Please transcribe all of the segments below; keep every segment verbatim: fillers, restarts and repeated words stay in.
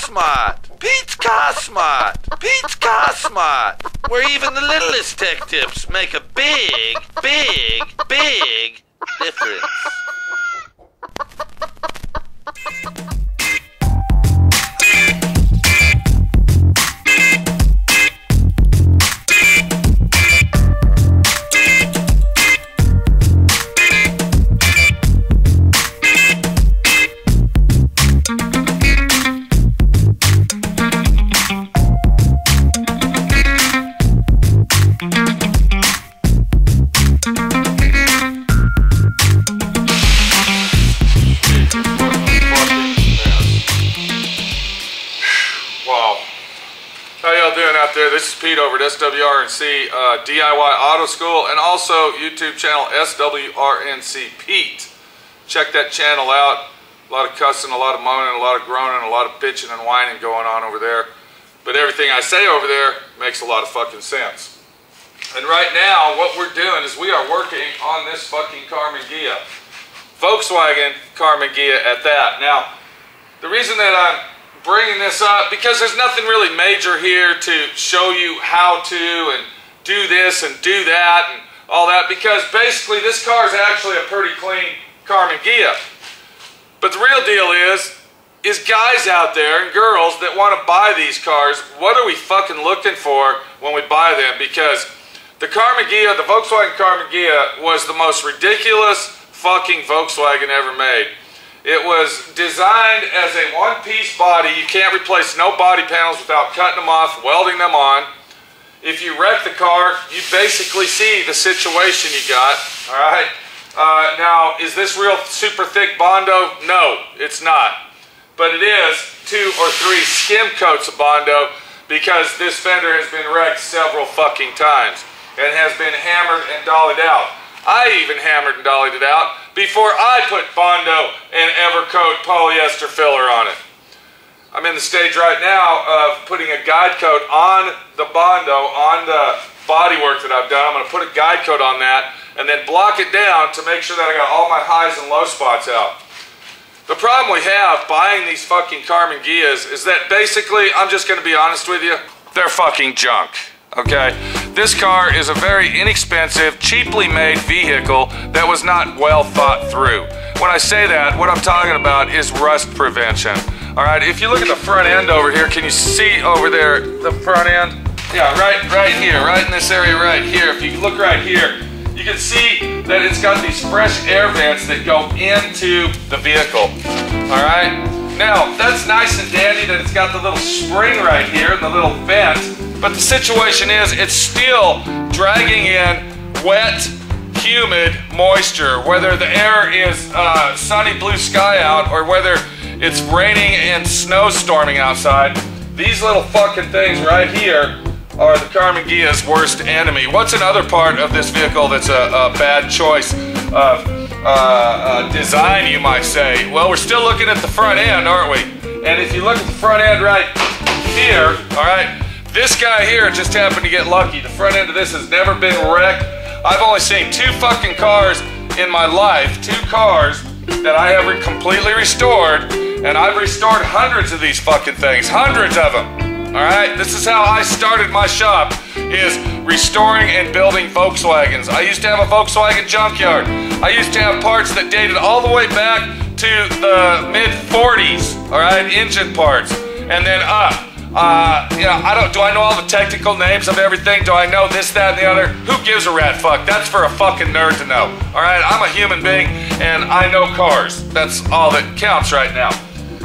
smart. Pete's car smart. Pete's car smart. Where even the littlest tech tips make a big, big, big difference. This is Pete over at S W R N C uh, D I Y Auto School, and also YouTube channel S W R N C Pete. Check that channel out. A lot of cussing, a lot of moaning, a lot of groaning, a lot of bitching and whining going on over there. But everything I say over there makes a lot of fucking sense. And right now, what we're doing is we are working on this fucking Karmann Ghia. Volkswagen Karmann Ghia at that. Now, the reason that I'm bringing this up, because there's nothing really major here to show you how to and do this and do that and all that, because basically this car is actually a pretty clean Karmann Ghia. But the real deal is, is guys out there and girls that want to buy these cars, what are we fucking looking for when we buy them? Because the Karmann Ghia, the Volkswagen Karmann Ghia, was the most ridiculous fucking Volkswagen ever made. It was designed as a one-piece body. You can't replace no body panels without cutting them off, welding them on. If you wreck the car, you basically see the situation you got, all right? Uh, now, is this real super thick Bondo? No, it's not. But it is two or three skim coats of Bondo, because this fender has been wrecked several fucking times and has been hammered and dollied out. I even hammered and dollied it out before I put Bondo and Evercoat polyester filler on it. I'm in the stage right now of putting a guide coat on the Bondo, on the bodywork that I've done. I'm going to put a guide coat on that and then block it down to make sure that I got all my highs and low spots out. The problem we have buying these fucking Karmann Ghias is that basically, I'm just going to be honest with you, they're fucking junk. Okay, this car is a very inexpensive, cheaply made vehicle that was not well thought through. When I say that, what I'm talking about is rust prevention. All right, if you look at the front end over here, can you see over there the front end? Yeah, right, right here, right in this area right here. If you look right here, you can see that it's got these fresh air vents that go into the vehicle. All right, now that's nice and dandy that it's got the little spring right here and the little vent. But the situation is, it's still dragging in wet, humid moisture. Whether the air is uh, sunny blue sky out or whether it's raining and snowstorming outside, these little fucking things right here are the Karmann Ghia's worst enemy. What's another part of this vehicle that's a, a bad choice of uh, uh, design, you might say? Well, we're still looking at the front end, aren't we? And if you look at the front end right here, all right, this guy here just happened to get lucky. The front end of this has never been wrecked. I've only seen two fucking cars in my life, two cars that I have completely restored, and I've restored hundreds of these fucking things, hundreds of them, all right? This is how I started my shop, is restoring and building Volkswagens. I used to have a Volkswagen junkyard. I used to have parts that dated all the way back to the mid forties, all right, engine parts, and then up. Uh, you know, I don't, do I know all the technical names of everything? Do I know this, that, and the other? Who gives a rat fuck? That's for a fucking nerd to know. Alright, I'm a human being and I know cars. That's all that counts right now.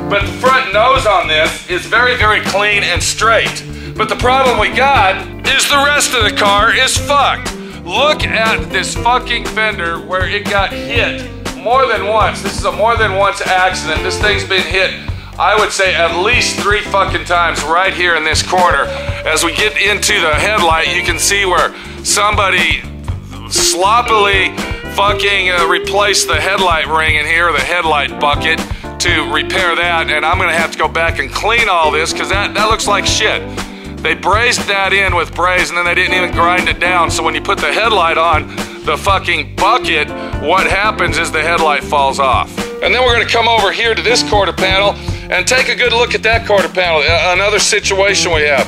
But the front nose on this is very, very clean and straight. But the problem we got is the rest of the car is fucked. Look at this fucking fender where it got hit more than once. This is a more than once accident. This thing's been hit, I would say, at least three fucking times right here in this corner. As we get into the headlight, you can see where somebody sloppily fucking uh, replaced the headlight ring in here, the headlight bucket, to repair that. And I'm going to have to go back and clean all this, because that, that looks like shit. They brazed that in with braze, and then they didn't even grind it down. So when you put the headlight on the fucking bucket, what happens is the headlight falls off. And then we're going to come over here to this quarter panel, And take a good look at that quarter panel. Uh, another situation we have.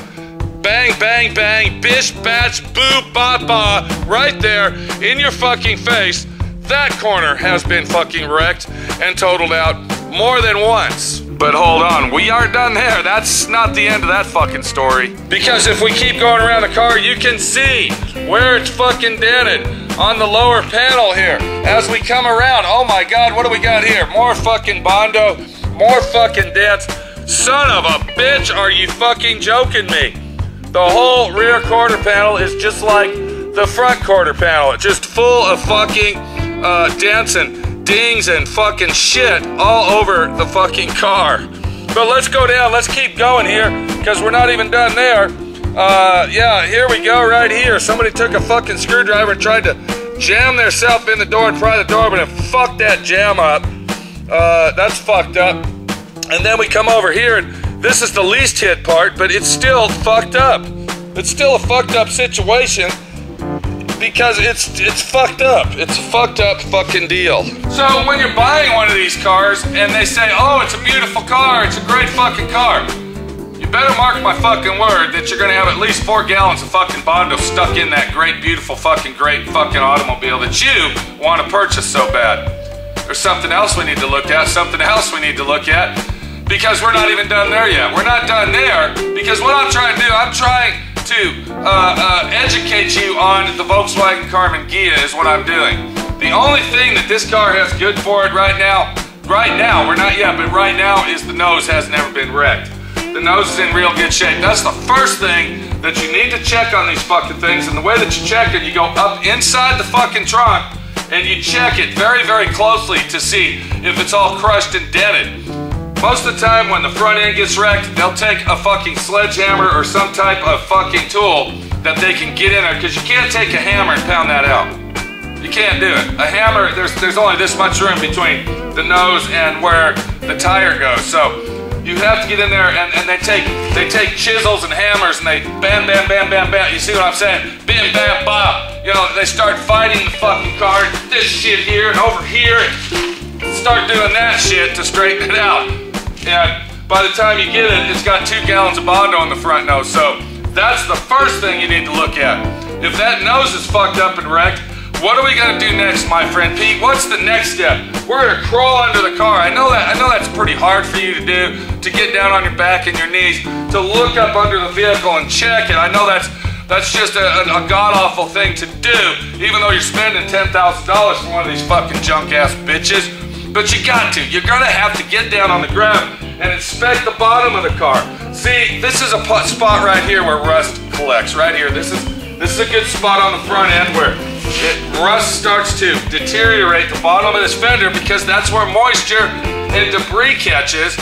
Bang, bang, bang, bish, batch, boo, ba, ba, right there in your fucking face. That corner has been fucking wrecked and totaled out more than once. But hold on, we aren't done there. That's not the end of that fucking story. Because if we keep going around the car, you can see where it's fucking dented on the lower panel here. As we come around, oh my God, what do we got here? More fucking Bondo, more fucking dents. Son of a bitch, are you fucking joking me? The whole rear quarter panel is just like the front quarter panel. It's just full of fucking uh, dents and dings and fucking shit all over the fucking car. But let's go down, let's keep going here, because we're not even done there. Uh, yeah, here we go right here. Somebody took a fucking screwdriver and tried to jam theirself in the door and pry the door open and fuck that jam up. Uh, that's fucked up. And then we come over here, and this is the least hit part, but it's still fucked up. It's still a fucked up situation. Because it's it's fucked up. It's a fucked up fucking deal. So when you're buying one of these cars and they say, oh, it's a beautiful car, it's a great fucking car, you better mark my fucking word that you're gonna have at least four gallons of fucking Bondo stuck in that great, beautiful, fucking great fucking automobile that you want to purchase so bad. There's something else we need to look at, something else we need to look at, because we're not even done there yet. We're not done there, because what I'm trying to do, I'm trying to uh, uh, educate you on the Volkswagen Karmann Ghia is what I'm doing. The only thing that this car has good for it right now, right now, we're not yet, but right now is the nose has never been wrecked. The nose is in real good shape. That's the first thing that you need to check on these fucking things, and the way that you check it, you go up inside the fucking trunk and you check it very, very closely to see if it's all crushed and dented. Most of the time when the front end gets wrecked, they'll take a fucking sledgehammer or some type of fucking tool that they can get in there, because you can't take a hammer and pound that out. You can't do it. A hammer, there's, there's only this much room between the nose and where the tire goes. So you have to get in there, and, and they take they take chisels and hammers and they bam, bam, bam, bam, bam. You see what I'm saying? Bim, bam, bop. You know, they start fighting the fucking car. This shit here and over here, and start doing that shit to straighten it out. And by the time you get it, it's got two gallons of Bondo on the front nose. So that's the first thing you need to look at. If that nose is fucked up and wrecked, what are we gonna do next, my friend Pete? What's the next step? We're gonna crawl under the car. I know that I know that's pretty hard for you to do, to get down on your back and your knees, to look up under the vehicle and check it. I know that's that's just a, a, a god-awful thing to do, even though you're spending ten thousand dollars for one of these fucking junk-ass bitches. But you got to. You're going to have to get down on the ground and inspect the bottom of the car. See, this is a spot right here where rust collects. Right here. This is this is a good spot on the front end where it, rust starts to deteriorate the bottom of this fender, because that's where moisture and debris catches.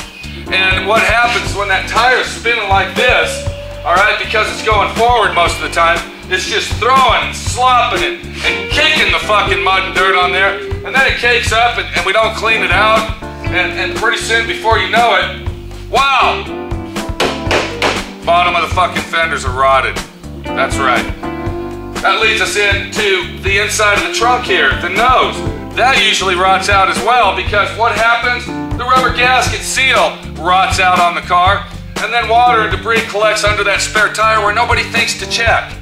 And what happens when that tire is spinning like this, all right, because it's going forward most of the time, it's just throwing and slopping it and kicking the fucking mud and dirt on there. And then it cakes up, and, and we don't clean it out. And, and pretty soon, before you know it, wow! Bottom of the fucking fenders are rotted. That's right. That leads us into the inside of the trunk here, the nose. That usually rots out as well, because what happens? The rubber gasket seal rots out on the car. And then water and debris collects under that spare tire where nobody thinks to check.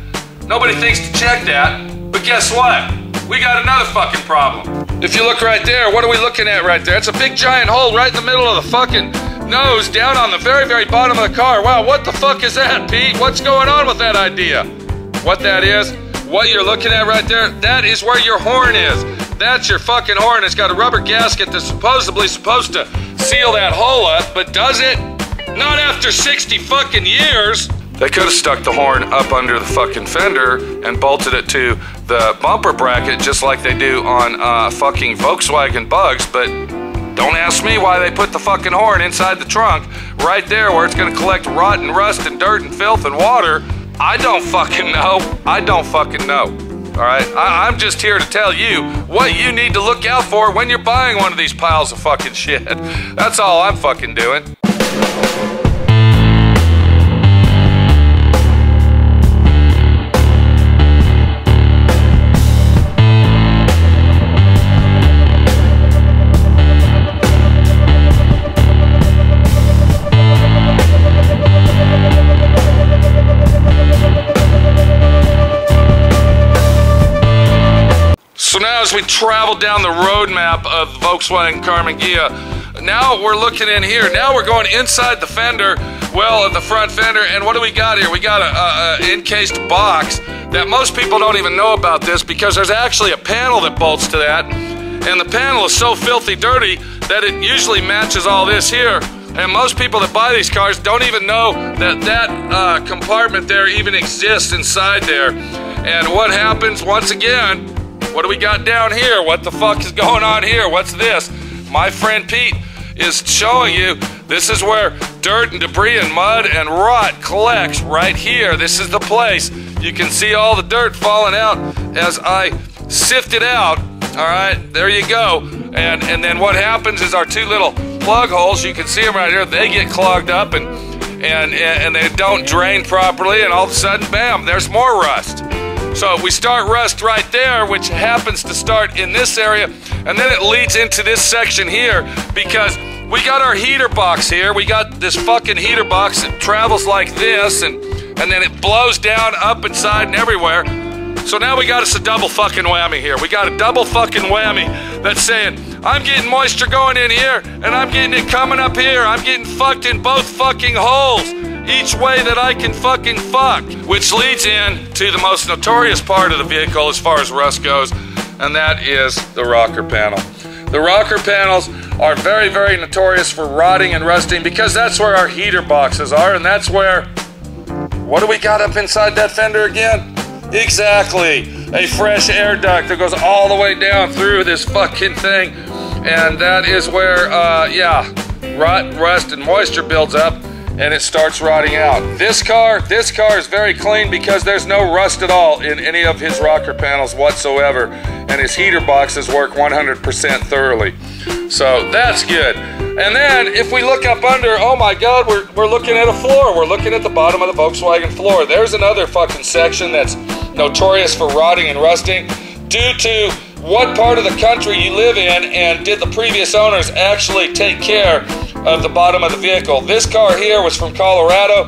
Nobody thinks to check that. But guess what? We got another fucking problem. If you look right there, what are we looking at right there? It's a big giant hole right in the middle of the fucking nose, down on the very, very bottom of the car. Wow, what the fuck is that, Pete? What's going on with that idea? What that is, what you're looking at right there, that is where your horn is. That's your fucking horn. It's got a rubber gasket that's supposedly supposed to seal that hole up, but does it? Not after sixty fucking years. They could have stuck the horn up under the fucking fender and bolted it to the bumper bracket just like they do on uh, fucking Volkswagen Bugs, but don't ask me why they put the fucking horn inside the trunk right there where it's gonna collect rot and rust and dirt and filth and water. I don't fucking know. I don't fucking know. All right? I I'm just here to tell you what you need to look out for when you're buying one of these piles of fucking shit. That's all I'm fucking doing. as we travel down the roadmap of Volkswagen Karmann Ghia, now we're looking in here. Now we're going inside the fender, well, the front fender, and what do we got here? We got a, a, a encased box that most people don't even know about this, because there's actually a panel that bolts to that, and the panel is so filthy dirty that it usually matches all this here. And most people that buy these cars don't even know that that uh, compartment there even exists inside there. And what happens, once again, what do we got down here? What the fuck is going on here? What's this? My friend Pete is showing you, this is where dirt and debris and mud and rot collects right here. This is the place. You can see all the dirt falling out as I sift it out. All right, there you go. And, and then what happens is our two little plug holes, you can see them right here, they get clogged up and, and, and they don't drain properly, and all of a sudden, bam, there's more rust. So we start rust right there, which happens to start in this area, and then it leads into this section here, because we got our heater box here. We got this fucking heater box that travels like this, and, and then it blows down up inside and everywhere. So now we got us a double fucking whammy here. We got a double fucking whammy that's saying, I'm getting moisture going in here, and I'm getting it coming up here. I'm getting fucked in both fucking holes, each way that I can fucking fuck. Which leads in to the most notorious part of the vehicle as far as rust goes, and that is the rocker panel. The rocker panels are very, very notorious for rotting and rusting, because that's where our heater boxes are, and that's where, what do we got up inside that fender again? Exactly, a fresh air duct that goes all the way down through this fucking thing, and that is where, uh, yeah, rot, rust, and moisture builds up, and it starts rotting out. This car, this car is very clean because there's no rust at all in any of his rocker panels whatsoever, and his heater boxes work one hundred percent thoroughly. So that's good. And then if we look up under, oh my God, we're, we're looking at a floor. We're looking at the bottom of the Volkswagen floor. There's another fucking section that's notorious for rotting and rusting due to what part of the country you live in, and did the previous owners actually take care of the bottom of the vehicle. This car here was from Colorado.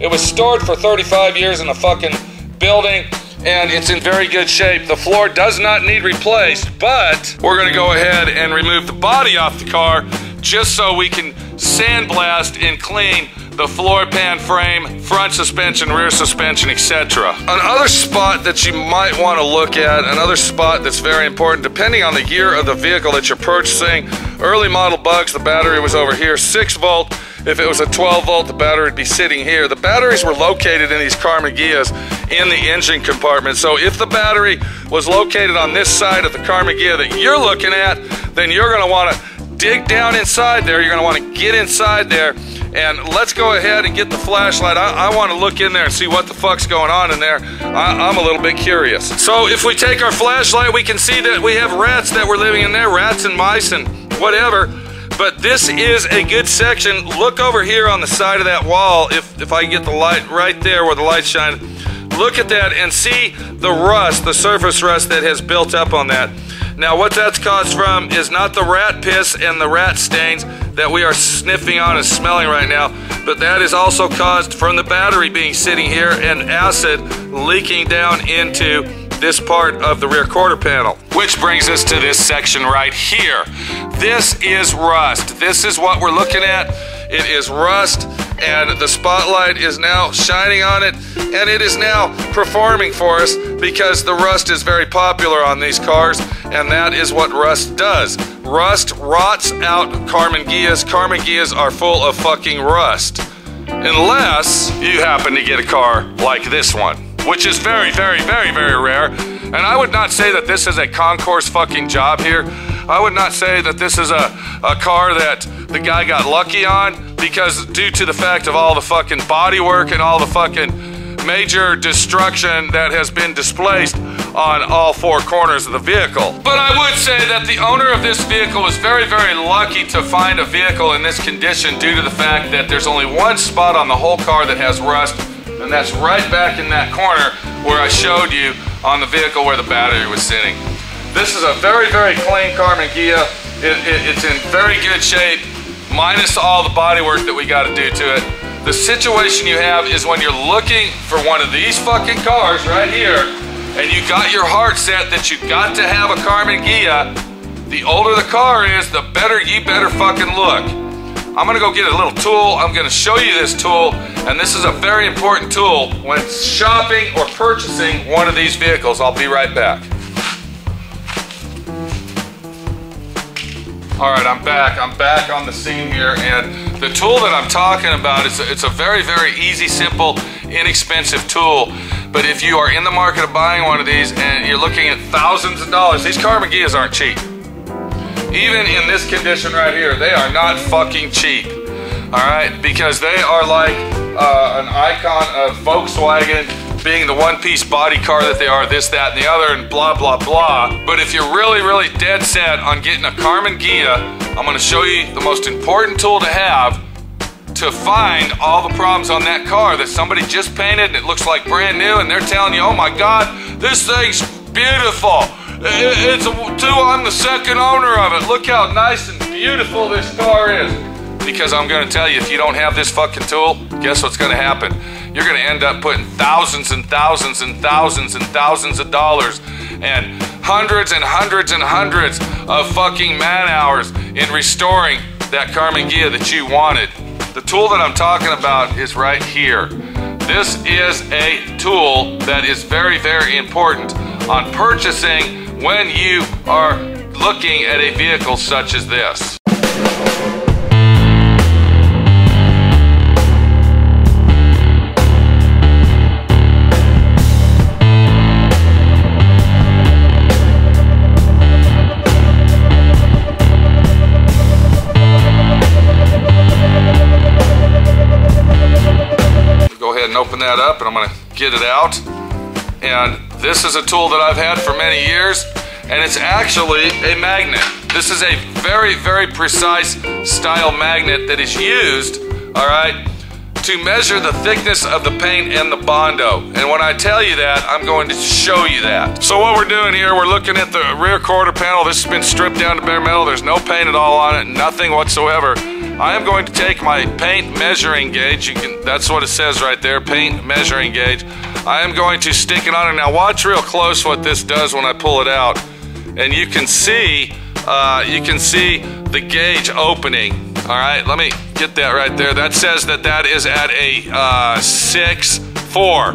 It was stored for thirty-five years in a fucking building, and it's in very good shape. The floor does not need replaced, but we're gonna go ahead and remove the body off the car just so we can sandblast and clean the floor, pan, frame, front suspension, rear suspension, et cetera. Another spot that you might want to look at, another spot that's very important, depending on the year of the vehicle that you're purchasing, early model bugs, the battery was over here, six volt. If it was a twelve volt, the battery would be sitting here. The batteries were located in these Karmann Ghias in the engine compartment. So if the battery was located on this side of the Karmann Ghia that you're looking at, then you're going to want to dig down inside there. You're going to want to get inside there, and let's go ahead and get the flashlight. I, I want to look in there and see what the fuck's going on in there. I, I'm a little bit curious. So if we take our flashlight, we can see that we have rats that were living in there, rats and mice and whatever, but this is a good section. Look over here on the side of that wall, if, if I can get the light right there where the light shines. Look at that and see the rust, the surface rust that has built up on that. Now what that's caused from is not the rat piss and the rat stains that we are sniffing on and smelling right now, but that is also caused from the battery being sitting here and acid leaking down into this part of the rear quarter panel. Which brings us to this section right here. This is rust. This is what we're looking at. It is rust, and the spotlight is now shining on it, and it is now performing for us because the rust is very popular on these cars, and that is what rust does. Rust rots out Karmann Ghias. Karmann Ghias are full of fucking rust. Unless you happen to get a car like this one, which is very, very, very, very rare. And I would not say that this is a concourse fucking job here. I would not say that this is a, a car that the guy got lucky on, because due to the fact of all the fucking body work and all the fucking major destruction that has been displaced on all four corners of the vehicle. But I would say that the owner of this vehicle was very, very lucky to find a vehicle in this condition, due to the fact that there's only one spot on the whole car that has rust, and that's right back in that corner where I showed you on the vehicle where the battery was sitting. This is a very, very clean Karmann Ghia. It, it, it's in very good shape, minus all the body work that we got to do to it. The situation you have is when you're looking for one of these fucking cars right here, and you got your heart set that you got to have a Karmann Ghia, the older the car is, the better you better fucking look. I'm gonna go get a little tool. I'm gonna show you this tool, and this is a very important tool when shopping or purchasing one of these vehicles. I'll be right back. All right, I'm back. I'm back on the scene here, and the tool that I'm talking about, is it's a very, very easy, simple, inexpensive tool. But if you are in the market of buying one of these and you're looking at thousands of dollars, these Karmann Ghias aren't cheap. Even in this condition right here, they are not fucking cheap. All right, because they are like uh, an icon of Volkswagen being the one-piece body car that they are, this, that, and the other, and blah, blah, blah. But if you're really, really dead set on getting a Karmann Ghia, I'm gonna show you the most important tool to have to find all the problems on that car that somebody just painted and it looks like brand new, and they're telling you, oh my God, this thing's beautiful. It, it's a, too, I'm the second owner of it. Look how nice and beautiful this car is. Because I'm gonna tell you, if you don't have this fucking tool, guess what's gonna happen? You're gonna end up putting thousands and thousands and thousands and thousands of dollars and hundreds and hundreds and hundreds of fucking man hours in restoring that Karmann Ghia that you wanted. The tool that I'm talking about is right here. This is a tool that is very, very important on purchasing when you are looking at a vehicle such as this. Open that up, and I'm going to get it out. And this is a tool that I've had for many years, and it's actually a magnet. This is a very, very precise style magnet that is used, all right, to measure the thickness of the paint and the Bondo. And when I tell you that, I'm going to show you that. So what we're doing here, we're looking at the rear quarter panel. This has been stripped down to bare metal. There's no paint at all on it, nothing whatsoever. I am going to take my paint measuring gauge. You can, that's what it says right there, paint measuring gauge. I am going to stick it on it. Now watch real close what this does when I pull it out. And you can see, uh, you can see the gauge opening. All right, let me get that right there. That says that that is at a uh, six four.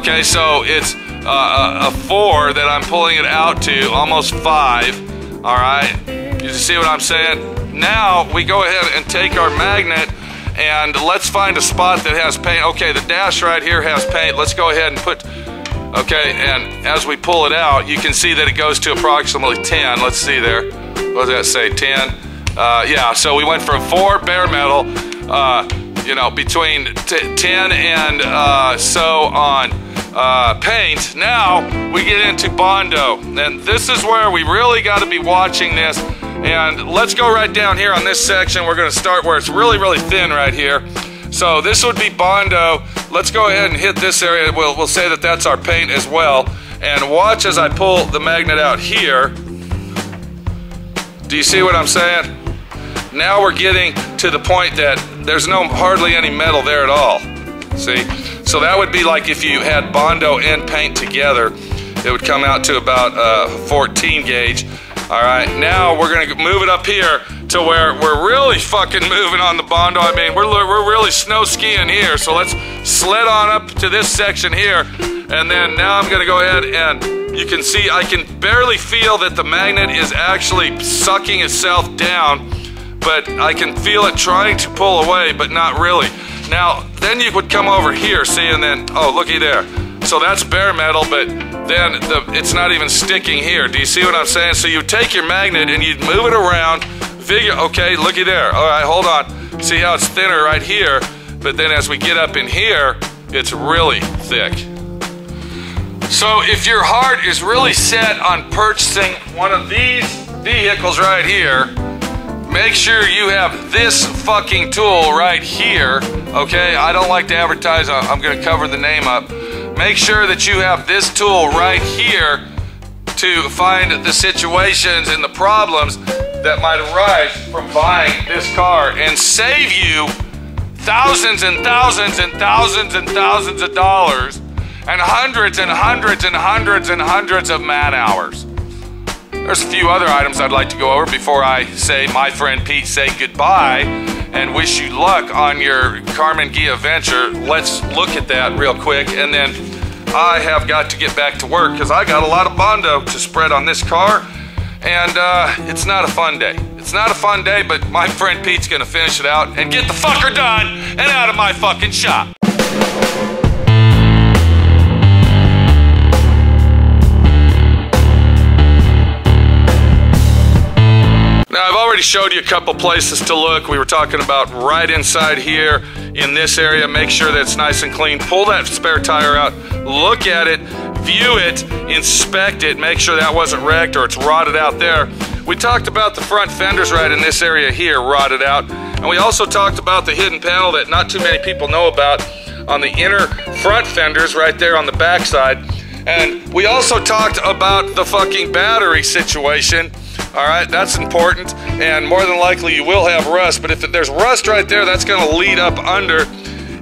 Okay, so it's uh, a four that I'm pulling it out to, almost five. All right, you see what I'm saying? Now we go ahead and take our magnet and let's find a spot that has paint. Okay, the dash right here has paint. Let's go ahead and put, okay, and as we pull it out, you can see that it goes to approximately ten. Let's see there. What does that say, ten? Uh, yeah, so we went from four bare metal, uh, you know, between t ten and uh, so on uh, paint. Now we get into Bondo, and this is where we really got to be watching this. And let's go right down here on this section. We're going to start where it's really, really thin right here. So this would be Bondo. Let's go ahead and hit this area. We'll, we'll say that that's our paint as well. And watch as I pull the magnet out here. Do you see what I'm saying? Now we're getting to the point that there's no hardly any metal there at all. See? So that would be like if you had Bondo and paint together, it would come out to about uh, fourteen gauge. All right, now we're gonna move it up here to where we're really fucking moving on the Bondo. I mean, we're, we're really snow skiing here. So let's sled on up to this section here. And then now I'm gonna go ahead and you can see I can barely feel that the magnet is actually sucking itself down, but I can feel it trying to pull away, but not really. Now, then you would come over here, see, and then, oh, looky there. So that's bare metal, but then the, it's not even sticking here. Do you see what I'm saying? So you take your magnet and you'd move it around, figure, okay, looky there. All right, hold on. See how it's thinner right here, but then as we get up in here, it's really thick. So if your heart is really set on purchasing one of these vehicles right here, make sure you have this fucking tool right here, okay? I don't like to advertise, I'm gonna cover the name up. Make sure that you have this tool right here to find the situations and the problems that might arise from buying this car and save you thousands and thousands and thousands and thousands of dollars and hundreds and hundreds and hundreds and hundreds of man hours. There's a few other items I'd like to go over before I say my friend Pete say goodbye and wish you luck on your Karmann Ghia venture. Let's look at that real quick, and then I have got to get back to work because I got a lot of Bondo to spread on this car, and uh, it's not a fun day. It's not a fun day, but my friend Pete's gonna finish it out and get the fucker done and out of my fucking shop. Now, I've already showed you a couple places to look. We were talking about right inside here in this area. Make sure that it's nice and clean. Pull that spare tire out, look at it, view it, inspect it, make sure that wasn't wrecked or it's rotted out there. We talked about the front fenders right in this area here, rotted out. And we also talked about the hidden panel that not too many people know about on the inner front fenders right there on the backside. And we also talked about the fucking battery situation. All right, that's important, and more than likely you will have rust, but if there's rust right there, that's going to lead up under,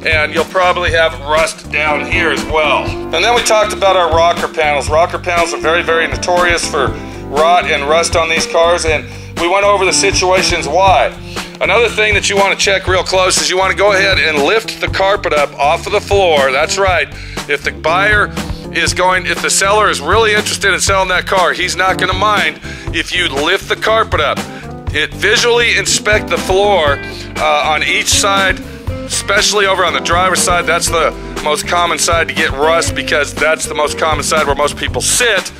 and you'll probably have rust down here as well. And then we talked about our rocker panels. Rocker panels are very, very notorious for rot and rust on these cars, and we went over the situations why. Another thing that you want to check real close is you want to go ahead and lift the carpet up off of the floor. That's right. If the buyer is going, if the seller is really interested in selling that car, he's not going to mind if you lift the carpet up. It visually inspect the floor uh, on each side, especially over on the driver's side. That's the most common side to get rust because that's the most common side where most people sit.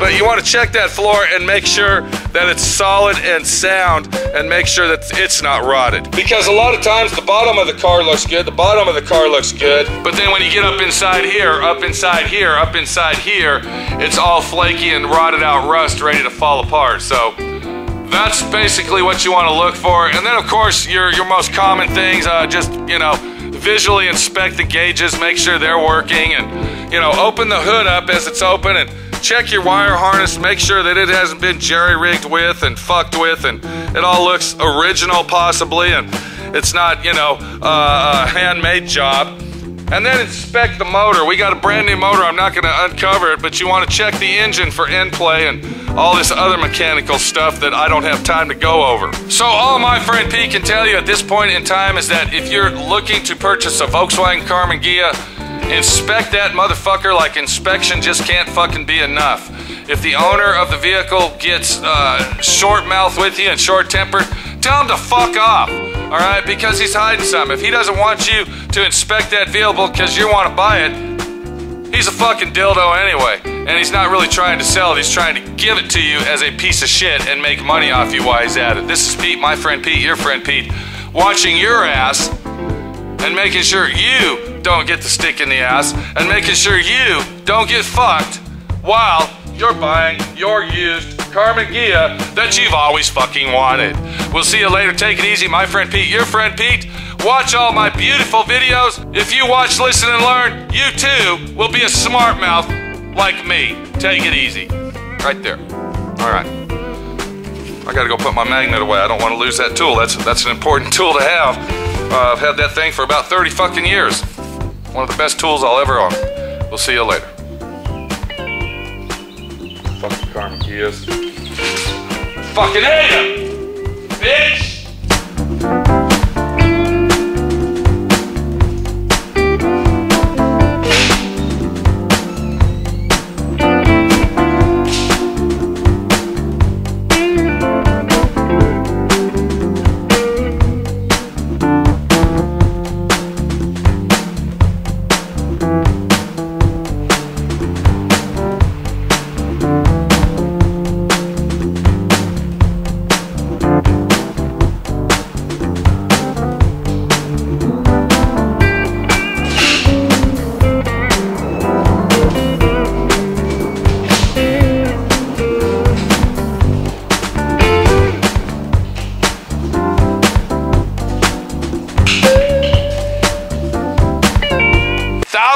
But you want to check that floor and make sure that it's solid and sound and make sure that it's not rotted. Because a lot of times the bottom of the car looks good, the bottom of the car looks good, but then when you get up inside here, up inside here, up inside here, it's all flaky and rotted out rust ready to fall apart. So that's basically what you want to look for. And then of course your, your most common things, uh, just, you know, visually inspect the gauges, make sure they're working, and, you know, open the hood up as it's open and check your wire harness, make sure that it hasn't been jerry-rigged with and fucked with and it all looks original possibly and it's not, you know, uh, a handmade job. And then inspect the motor. We got a brand new motor, I'm not going to uncover it, but you want to check the engine for end play and all this other mechanical stuff that I don't have time to go over. So all my friend Pete can tell you at this point in time is that if you're looking to purchase a Volkswagen Karmann Ghia, inspect that motherfucker like inspection just can't fucking be enough. If the owner of the vehicle gets uh, short-mouthed with you and short-tempered, tell him to fuck off, all right? Because he's hiding something. If he doesn't want you to inspect that vehicle because you want to buy it, he's a fucking dildo anyway. And he's not really trying to sell it. He's trying to give it to you as a piece of shit and make money off you while he's at it. This is Pete, my friend Pete, your friend Pete, watching your ass and making sure you don't get the stick in the ass and making sure you don't get fucked while you're buying your used Karmann Ghia that you've always fucking wanted. We'll see you later. Take it easy, my friend Pete, your friend Pete. Watch all my beautiful videos. If you watch, listen, and learn, you too will be a smart mouth like me. Take it easy. Right there. All right. I gotta go put my magnet away. I don't want to lose that tool. That's, that's an important tool to have. Uh, I've had that thing for about thirty fucking years. One of the best tools I'll ever own. We'll see you later. Fucking Karmann Ghias. Fucking hate him, bitch!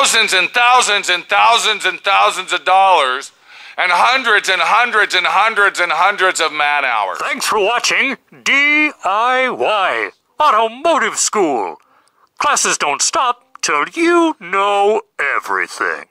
Thousands and thousands and thousands and thousands of dollars and hundreds and hundreds and hundreds and hundreds of man hours. Thanks for watching D I Y Automotive School. Classes don't stop till you know everything.